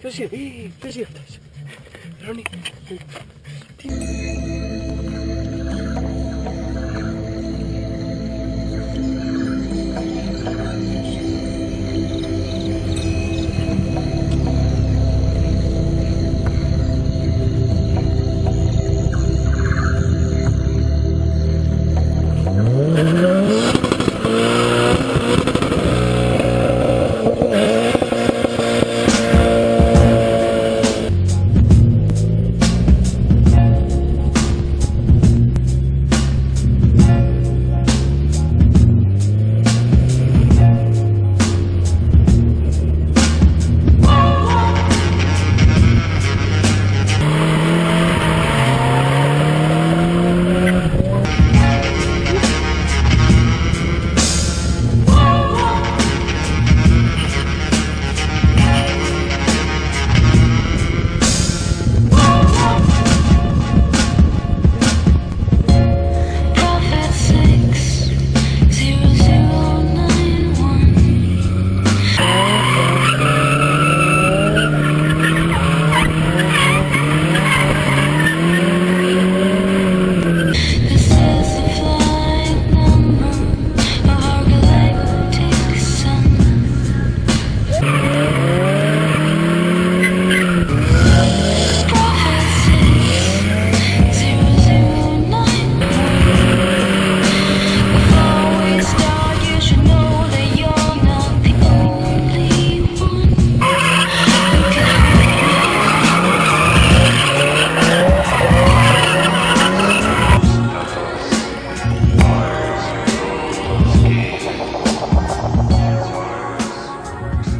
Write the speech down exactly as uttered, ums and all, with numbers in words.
Così, così, così.